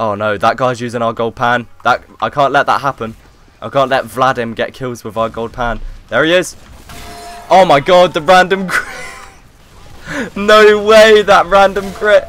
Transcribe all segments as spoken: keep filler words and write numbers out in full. Oh no, that guy's using our gold pan. That I can't let that happen. I can't let Vladim get kills with our gold pan. There he is. Oh my god, the random crit. No way, that random crit.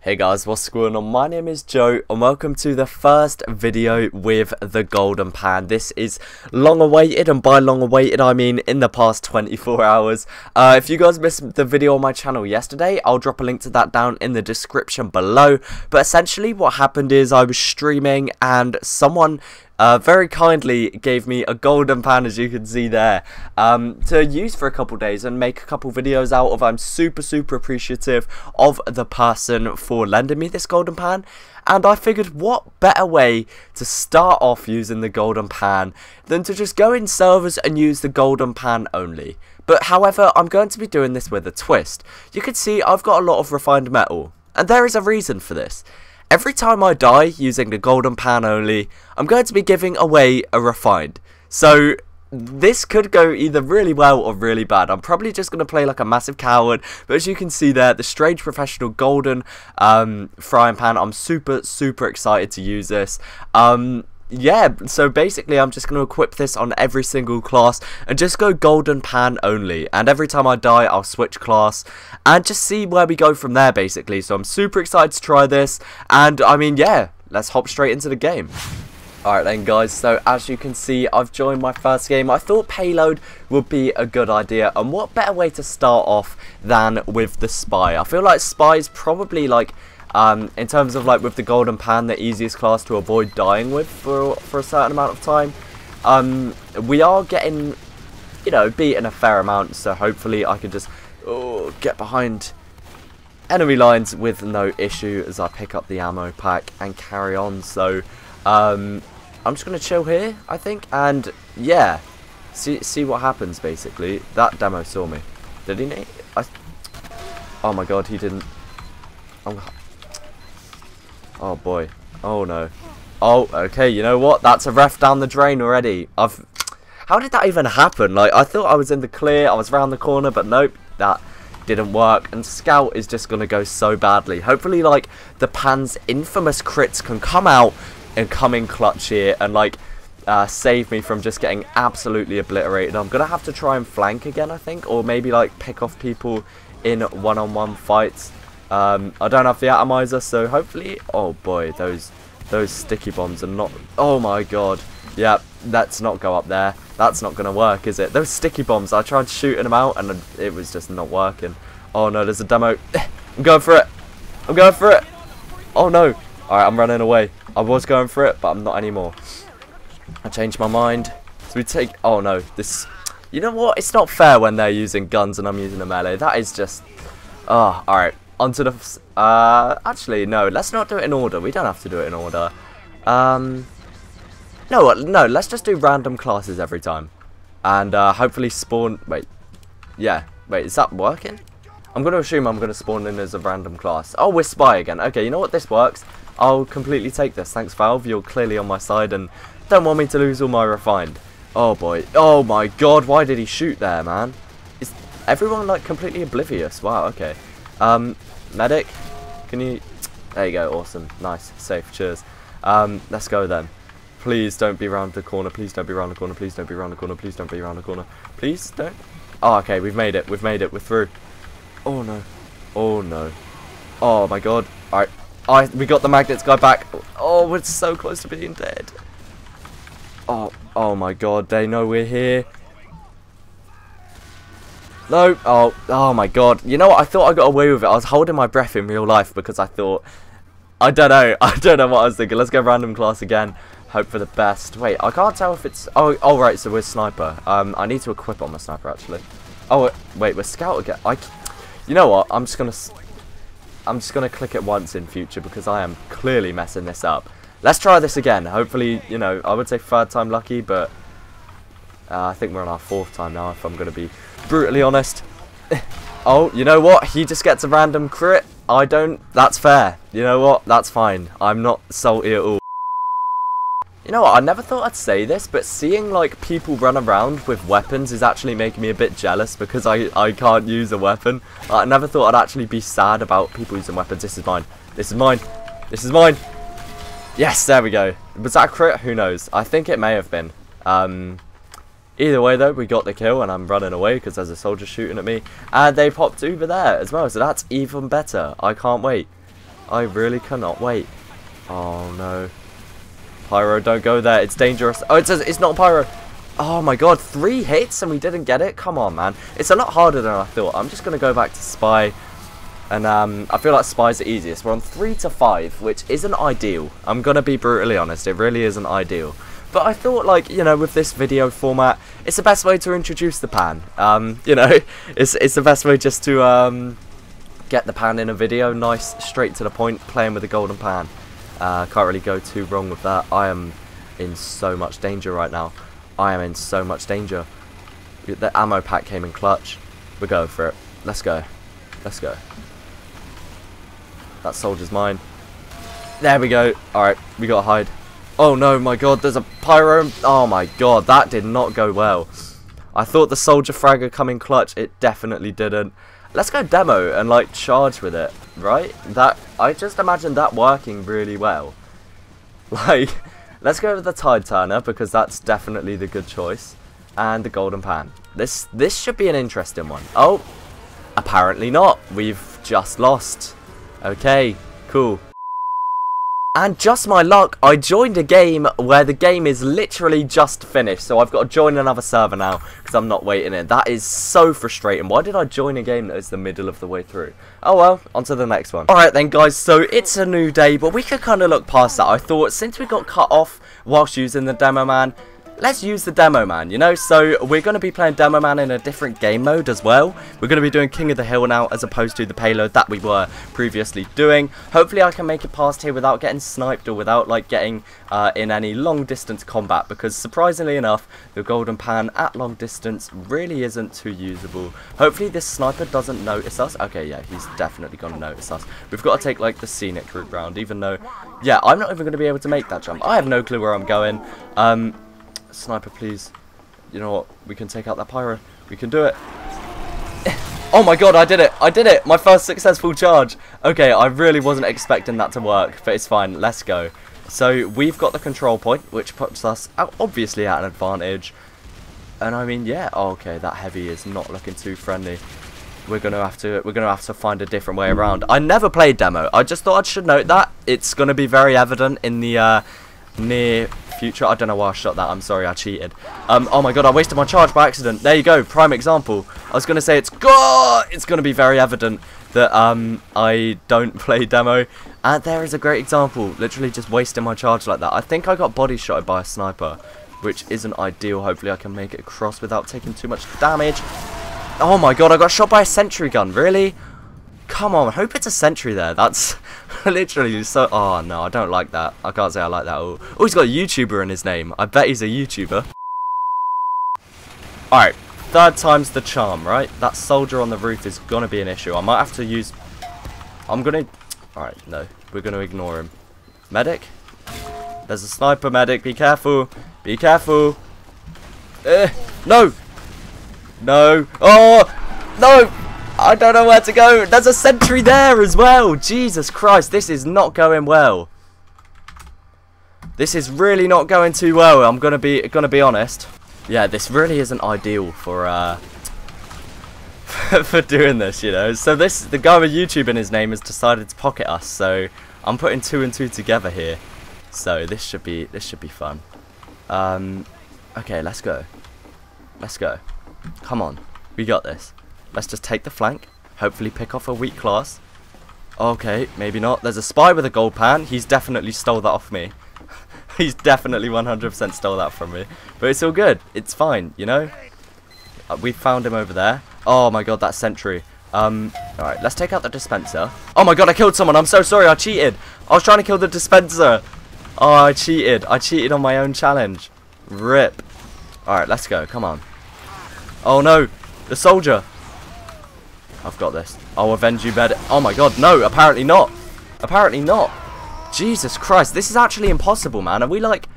Hey guys, what's going on? My name is Joe and welcome to the first video with the Golden Pan. This is long awaited, and by long awaited I mean in the past twenty-four hours. Uh, if you guys missed the video on my channel yesterday, I'll drop a link to that down in the description below. But essentially what happened is I was streaming and someone Uh, very kindly gave me a golden pan, as you can see there, um, to use for a couple days and make a couple videos out of. I'm super super appreciative of the person for lending me this golden pan, and I figured what better way to start off using the golden pan than to just go in servers and use the golden pan only. But however, I'm going to be doing this with a twist. You can see I've got a lot of refined metal, and there is a reason for this. Every time I die using the golden pan only, I'm going to be giving away a refined. So this could go either really well or really bad. I'm probably just going to play like a massive coward. But as you can see there, the strange professional golden um, frying pan. I'm super, super excited to use this. Um... Yeah, so basically I'm just going to equip this on every single class and just go golden pan only, and every time I die I'll switch class and just see where we go from there basically. So I'm super excited to try this, and I mean, yeah, let's hop straight into the game. Alright then guys, so as you can see I've joined my first game. I thought payload would be a good idea, and what better way to start off than with the spy. I feel like spy is probably like Um, in terms of like with the golden pan the easiest class to avoid dying with for, for a certain amount of time. Um, we are getting, you know, beaten a fair amount, so hopefully I can just oh, get behind enemy lines with no issue as I pick up the ammo pack and carry on. So um, I'm just going to chill here, I think, and yeah, see, see what happens basically. That demo saw me. Did he? I, oh my god, he didn't. I'm, oh boy, oh no, oh okay, you know what, that's a ref down the drain already. I've, how did that even happen? Like, I thought I was in the clear, I was round the corner, but nope, that didn't work, and Scout is just gonna go so badly. Hopefully like the pan's infamous crits can come out and come in clutch here and like uh, save me from just getting absolutely obliterated. I'm gonna have to try and flank again, I think, or maybe like pick off people in one-on-one fights. Um, I don't have the atomizer, so hopefully, oh boy, those those sticky bombs are not, oh my god, yeah, let's not go up there, that's not going to work, is it? Those sticky bombs, I tried shooting them out, and it was just not working. Oh no, there's a demo, I'm going for it, I'm going for it, oh no, alright, I'm running away, I was going for it, but I'm not anymore, I changed my mind, so we take, oh no, this, you know what, it's not fair when they're using guns and I'm using a melee, that is just, oh, alright. Onto the, uh, actually, no, let's not do it in order, we don't have to do it in order. Um, no, no, let's just do random classes every time. And, uh, hopefully spawn, wait, yeah, wait, is that working? I'm going to assume I'm going to spawn in as a random class. Oh, we're spy again, okay, you know what, this works. I'll completely take this, thanks Valve, you're clearly on my side and don't want me to lose all my refined. Oh boy, oh my god, why did he shoot there, man? Is everyone, like, completely oblivious? Wow, okay. Um, medic, can you, there you go, awesome, nice, safe, cheers. Um, let's go then. Please don't be round the corner, please don't be round the corner, please don't be round the corner, please don't be round the corner, please don't. Oh, okay, we've made it, we've made it, we're through. Oh no, oh no, oh my god, alright, I, we got the magnets guy back. Oh, we're so close to being dead. Oh, oh my god, they know we're here. No, oh, oh my god, you know what, I thought I got away with it, I was holding my breath in real life because I thought, I don't know, I don't know what I was thinking. Let's go random class again, hope for the best. Wait, I can't tell if it's, oh, oh right, so we're sniper, um, I need to equip on my sniper actually. Oh, wait, we're scout again, I, you know what, I'm just gonna, I'm just gonna click it once in future because I am clearly messing this up. Let's try this again, hopefully, you know, I would say third time lucky, but uh, I think we're on our fourth time now if I'm gonna be brutally honest. Oh, you know what? He just gets a random crit. I don't. That's fair. You know what? That's fine. I'm not salty at all. You know what? I never thought I'd say this, but seeing like people run around with weapons is actually making me a bit jealous because I I can't use a weapon. I never thought I'd actually be sad about people using weapons. This is mine. This is mine. This is mine. Yes, there we go. Was that a crit? Who knows? I think it may have been. Um, either way, though, we got the kill, and I'm running away because there's a soldier shooting at me. And they popped over there as well, so that's even better. I can't wait. I really cannot wait. Oh, no. Pyro, don't go there. It's dangerous. Oh, it says it's not Pyro. Oh, my God. Three hits and we didn't get it? Come on, man. It's a lot harder than I thought. I'm just going to go back to Spy. And um, I feel like Spy's the easiest. We're on three to five, which isn't ideal. I'm going to be brutally honest. It really isn't ideal. But I thought, like, you know, with this video format, it's the best way to introduce the pan. Um, you know, it's, it's the best way just to um, get the pan in a video. Nice, straight to the point, playing with the golden pan. Uh, can't really go too wrong with that. I am in so much danger right now. I am in so much danger. The ammo pack came in clutch. We're going for it. Let's go. Let's go. That soldier's mine. There we go. Alright, we gotta hide. Oh no, my God, there's a pyro. Oh my God, that did not go well. I thought the soldier frag would come in clutch. It definitely didn't. Let's go demo and, like, charge with it, right? That, I just imagine that working really well. Like, let's go with the Tide Turner, because that's definitely the good choice. And the Golden Pan. This this should be an interesting one. Oh, apparently not. We've just lost. Okay, cool. And just my luck, I joined a game where the game is literally just finished. So I've got to join another server now because I'm not waiting in. That is so frustrating. Why did I join a game that is the middle of the way through? Oh well, on to the next one. Alright then, guys, so it's a new day, but we could kind of look past that. I thought since we got cut off whilst using the Demo Man, let's use the Demo Man, you know? So we're going to be playing Demo Man in a different game mode as well. We're going to be doing King of the Hill now as opposed to the payload that we were previously doing. Hopefully I can make it past here without getting sniped or without, like, getting uh, in any long distance combat, because surprisingly enough, the Golden Pan at long distance really isn't too usable. Hopefully this sniper doesn't notice us. Okay, yeah, he's definitely going to notice us. We've got to take, like, the scenic route round, even though, yeah, I'm not even going to be able to make that jump. I have no clue where I'm going. Um... Sniper, please. You know what? We can take out that pyro. We can do it. Oh my God, I did it. I did it. My first successful charge. Okay, I really wasn't expecting that to work, but it's fine. Let's go. So we've got the control point, which puts us out, obviously at an advantage. And I mean, yeah. Oh, okay, that heavy is not looking too friendly. We're gonna have to. We're gonna have to find a different way around. I never played demo. I just thought I should note that. It's gonna be very evident in the uh, near future. I don't know why I shot that. I'm sorry, I cheated. Um, oh my God, I wasted my charge by accident. There you go, prime example. I was going to say it's go. It's going to be very evident that um, I don't play demo. And there is a great example, literally just wasting my charge like that. I think I got body shot by a sniper, which isn't ideal. Hopefully I can make it across without taking too much damage. Oh my God, I got shot by a sentry gun, really? Come on, I hope it's a sentry there. That's literally so... Oh, no, I don't like that. I can't say I like that at all. Oh, he's got a YouTuber in his name. I bet he's a YouTuber. Alright, third time's the charm, right? That soldier on the roof is going to be an issue. I might have to use... I'm going to... Alright, no. We're going to ignore him. Medic? There's a sniper medic. Be careful. Be careful. Uh, no! No. Oh! No! I don't know where to go. There's a sentry there as well. Jesus Christ, this is not going well. This is really not going too well. I'm gonna be gonna be honest. Yeah, this really isn't ideal for uh for doing this, you know. So this the guy with YouTube in his name has decided to pocket us. So I'm putting two and two together here. So this should be this should be fun. Um, okay, let's go. Let's go. Come on, we got this. Let's just take the flank. Hopefully pick off a weak class. Okay, maybe not. There's a spy with a gold pan. He's definitely stole that off me. He's definitely one hundred percent stole that from me. But it's all good. It's fine, you know? We found him over there. Oh my God, that sentry. Um, alright, let's take out the dispenser. Oh my God, I killed someone. I'm so sorry. I cheated. I was trying to kill the dispenser. Oh, I cheated. I cheated on my own challenge. Rip. Alright, let's go. Come on. Oh no. The soldier. I've got this. I'll avenge you better. Oh my God, no, apparently not. Apparently not. Jesus Christ, this is actually impossible, man. Are we like...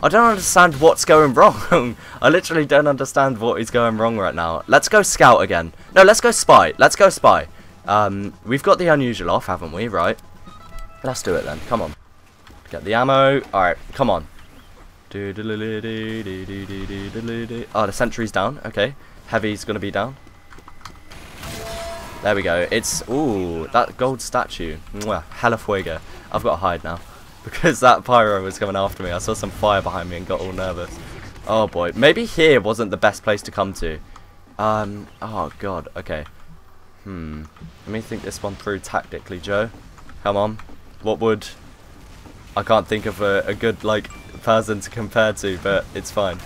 I don't understand what's going wrong. I literally don't understand what is going wrong right now. Let's go scout again. No, let's go spy. Let's go spy. Um, we've got the unusual off, haven't we? Right. Let's do it then. Come on. Get the ammo. Alright, come on. Oh, the sentry's down. Okay. Heavy's gonna be down. There we go. It's... Ooh, that gold statue. Mwah, hella fuego. I've got to hide now. Because that pyro was coming after me. I saw some fire behind me and got all nervous. Oh, boy. Maybe here wasn't the best place to come to. Um. Oh, God. Okay. Hmm. Let me think this one through tactically, Joe. Come on. What would... I can't think of a, a good, like, person to compare to, but it's fine.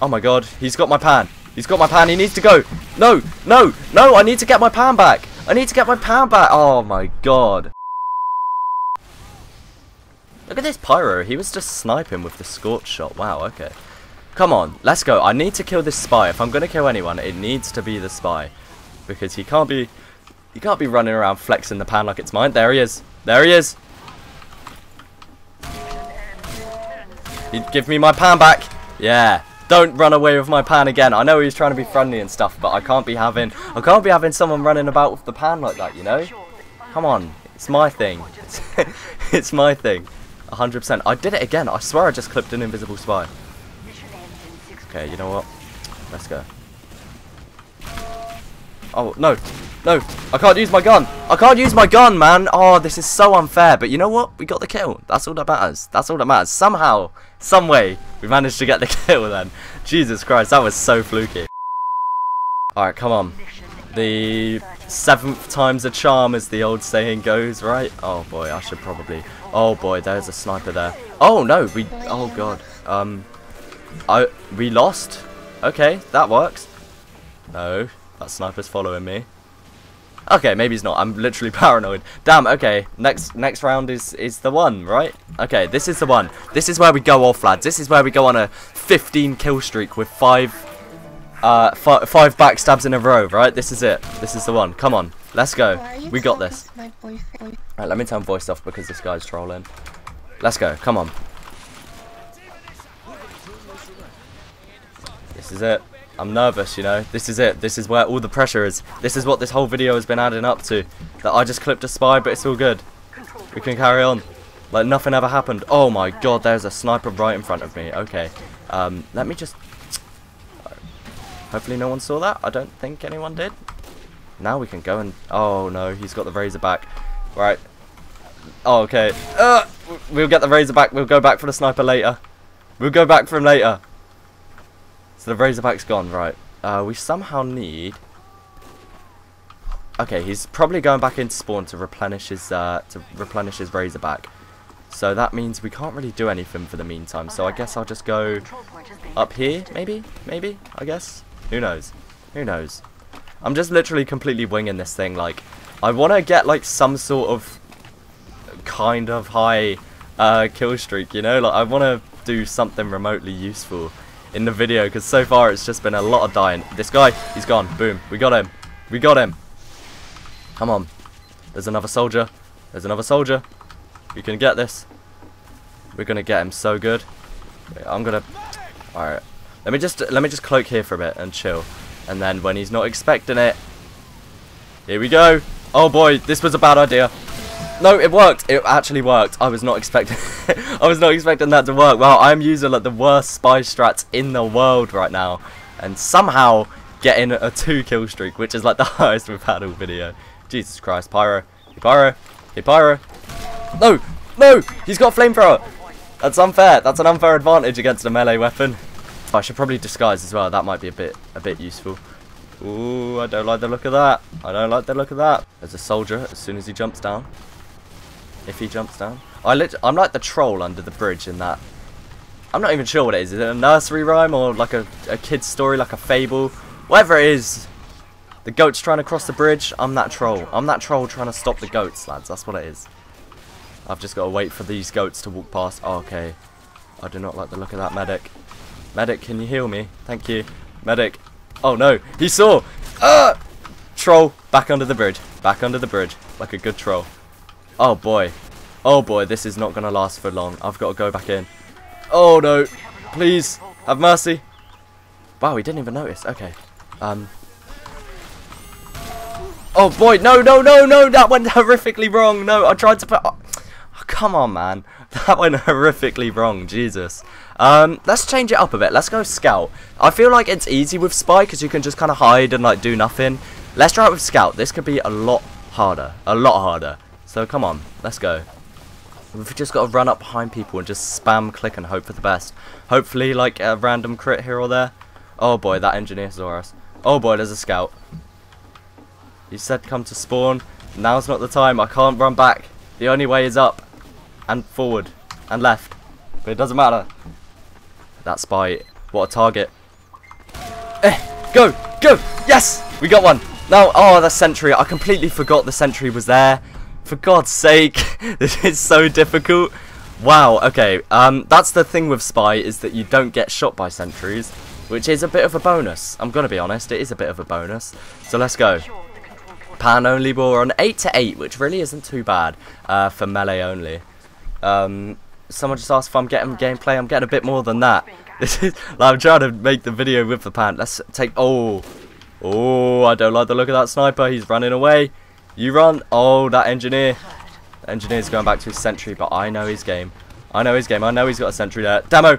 Oh, my God. He's got my pan. He's got my pan. He needs to go. No. No. No. I need to get my pan back. I need to get my pan back. Oh, my God. Look at this pyro. He was just sniping with the scorch shot. Wow, okay. Come on. Let's go. I need to kill this spy. If I'm going to kill anyone, it needs to be the spy. Because he can't be... He can't be running around flexing the pan like it's mine. There he is. There he is. He'd give me my pan back. Yeah. Don't run away with my pan again. I know he's trying to be friendly and stuff, but I can't be having I can't be having someone running about with the pan like that, you know? Come on. It's my thing. It's, it's my thing. one hundred percent. I did it again. I swear I just clipped an invisible spy. Okay, you know what? Let's go. Oh, no. No. I can't use my gun. I can't use my gun, man. Oh, this is so unfair. But you know what? We got the kill. That's all that matters. That's all that matters. Somehow, some way, we managed to get the kill then. Jesus Christ, that was so fluky. Alright, come on. The seventh time's a charm, as the old saying goes, right? Oh, boy. I should probably... Oh, boy. There's a sniper there. Oh, no. We... Oh, God. Um... I... We lost? Okay. That works. No. That sniper's following me. Okay, maybe he's not. I'm literally paranoid. Damn, okay. Next next round is, is the one, right? Okay, this is the one. This is where we go off, lads. This is where we go on a fifteen kill streak with five, uh, five, five backstabs in a row, right? This is it. This is the one. Come on. Let's go. We got this. Alright, let me turn voice off because this guy's trolling. Let's go. Come on. This is it. I'm nervous, you know. This is it. This is where all the pressure is. This is what this whole video has been adding up to. That I just clipped a spy, but it's all good. We can carry on. Like nothing ever happened. Oh my God, there's a sniper right in front of me. Okay. Um, let me just... Hopefully no one saw that. I don't think anyone did. Now we can go and... Oh no, he's got the razor back. Right. Oh, okay. Uh, we'll get the razor back. We'll go back for the sniper later. We'll go back for him later. So the Razorback's gone, right. Uh, we somehow need... Okay, he's probably going back into spawn to replenish his uh, to replenish his Razorback. So that means we can't really do anything for the meantime. So I guess I'll just go up here, maybe? Maybe? I guess? Who knows? Who knows? I'm just literally completely winging this thing. Like, I want to get, like, some sort of kind of high uh, kill streak, you know? Like, I want to do something remotely useful in the video, because so far it's just been a lot of dying. This guy, he's gone. Boom. We got him. We got him. Come on. There's another soldier. There's another soldier. We can get this. We're gonna get him so good. I'm gonna... Alright. Let me just let me just cloak here for a bit and chill. And then when he's not expecting it... Here we go. Oh boy, this was a bad idea. No, it worked. It actually worked. I was not expecting I was not expecting that to work. Wow, I'm using like the worst spy strats in the world right now. And somehow getting a two kill streak, which is like the highest we've had all video. Jesus Christ, Pyro. Hey Pyro. Hey Pyro. No! No! He's got a flamethrower! That's unfair. That's an unfair advantage against a melee weapon. I should probably disguise as well. That might be a bit a bit useful. Ooh, I don't like the look of that. I don't like the look of that. There's a soldier as soon as he jumps down. If he jumps down. I lit I'm like the troll under the bridge in that. I'm not even sure what it is. Is it a nursery rhyme or like a, a kid's story, like a fable? Whatever it is. The goat's trying to cross the bridge. I'm that troll. I'm that troll trying to stop the goats, lads. That's what it is. I've just got to wait for these goats to walk past. Oh, okay. I do not like the look of that medic. Medic, can you heal me? Thank you. Medic. Oh, no. He saw. Uh, troll. Back under the bridge. Back under the bridge. Like a good troll. Oh boy. Oh boy, this is not going to last for long. I've got to go back in. Oh no. Please, have mercy. Wow, he didn't even notice. Okay. Um. Oh boy, no, no, no, no. That went horrifically wrong. No, I tried to put... Oh, Come on, man. That went horrifically wrong. Jesus. Um, let's change it up a bit. Let's go scout. I feel like it's easy with spy because you can just kind of hide and, like, do nothing. Let's try it with scout. This could be a lot harder. A lot harder. So, come on. Let's go. We've just got to run up behind people and just spam click and hope for the best. Hopefully, like, a random crit here or there. Oh, boy. That engineer saw us. Oh, boy. There's a scout. You said come to spawn. Now's not the time. I can't run back. The only way is up and forward and left. But it doesn't matter. That spy. What a target. Eh, go. Go. Yes. We got one. Now, oh, the sentry. I completely forgot the sentry was there. For God's sake. This is so difficult. Wow. Okay. Um, that's the thing with spy is that you don't get shot by sentries, which is a bit of a bonus. I'm going to be honest. It is a bit of a bonus. So let's go. Pan only, we're on eight to eight, which really isn't too bad uh, for melee only. Um, someone just asked if I'm getting gameplay. I'm getting a bit more than that. This is, like, I'm trying to make the video with the pan. Let's take... Oh, oh, I don't like the look of that sniper. He's running away. You run. Oh, that engineer. The engineer's going back to his sentry, but I know his game. I know his game. I know he's got a sentry there. Demo,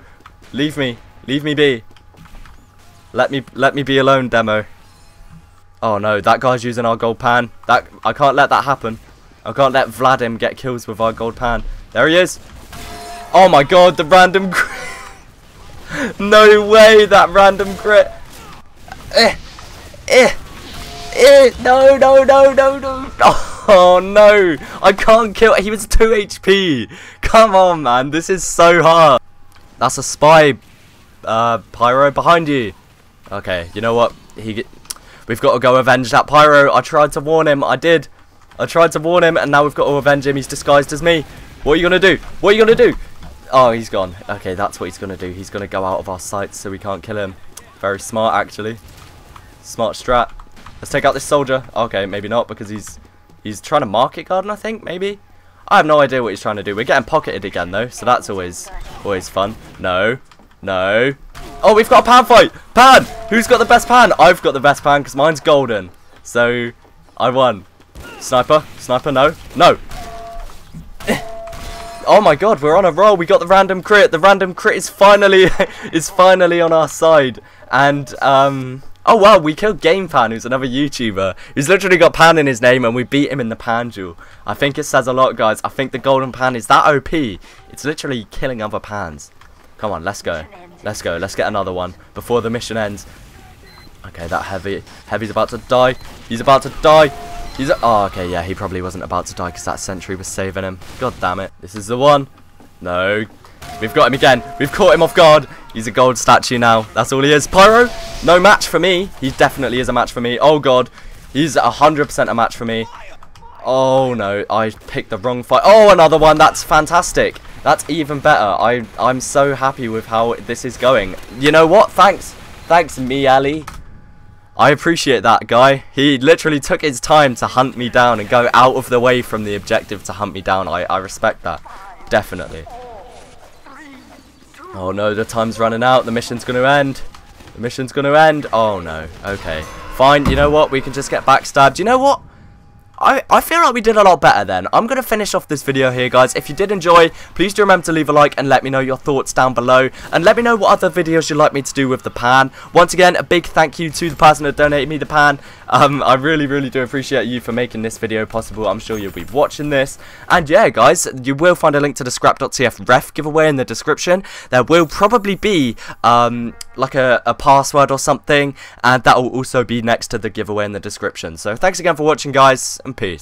leave me. Leave me be. Let me, let me be alone, Demo. Oh no, that guy's using our gold pan. That I can't let that happen. I can't let Vladim get kills with our gold pan. There he is. Oh my god, the random crit. No way, that random crit. Eh, eh, eh. No, no, no, no, no. Oh no, I can't kill. He was two H P. Come on, man. This is so hard. That's a spy uh, pyro behind you. Okay, you know what? He get... We've got to go avenge that pyro. I tried to warn him. I did. I tried to warn him, and now we've got to avenge him. He's disguised as me. What are you going to do? What are you going to do? Oh, he's gone. Okay, that's what he's going to do. He's going to go out of our sight so we can't kill him. Very smart, actually. Smart strat. Let's take out this soldier. Okay, maybe not, because he's he's trying to market garden, I think, maybe. I have no idea what he's trying to do. We're getting pocketed again, though, so that's always always fun. No. No. Oh, we've got a pan fight. Pan! Who's got the best pan? I've got the best pan because mine's golden. So, I won. Sniper. Sniper, no. No. Oh my god, we're on a roll. We got the random crit. The random crit is finally is finally on our side. And, um... oh wow, we killed GamePan, who's another YouTuber. He's literally got pan in his name and we beat him in the pan duel. I think it says a lot, guys. I think the golden pan is that O P. It's literally killing other pans. Come on, let's go. Let's go. Let's get another one before the mission ends. Okay, that heavy. Heavy's about to die. He's about to die. He's... Oh, okay, yeah, he probably wasn't about to die because that sentry was saving him. God damn it. This is the one. No. We've got him again. We've caught him off guard. He's a gold statue now. That's all he is. Pyro, no match for me. He definitely is a match for me. Oh, God. He's one hundred percent a match for me. Oh, no. I picked the wrong fight. Oh, another one. That's fantastic. That's even better. I, I'm so happy with how this is going. You know what? Thanks. Thanks, me, Ali. I appreciate that guy. He literally took his time to hunt me down and go out of the way from the objective to hunt me down. I, I respect that. Definitely. Oh, no. The time's running out. The mission's going to end. The mission's going to end. Oh, no. Okay. Fine. You know what? We can just get backstabbed. You know what? I, I feel like we did a lot better then. I'm going to finish off this video here, guys. If you did enjoy, please do remember to leave a like and let me know your thoughts down below. And let me know what other videos you'd like me to do with the pan. Once again, a big thank you to the person that donated me the pan. Um, I really, really do appreciate you for making this video possible. I'm sure you'll be watching this. And yeah, guys, you will find a link to the scrap dot T F ref giveaway in the description. There will probably be... Um, like a, a password or something, and that will also be next to the giveaway in the description. So thanks again for watching, guys, and peace.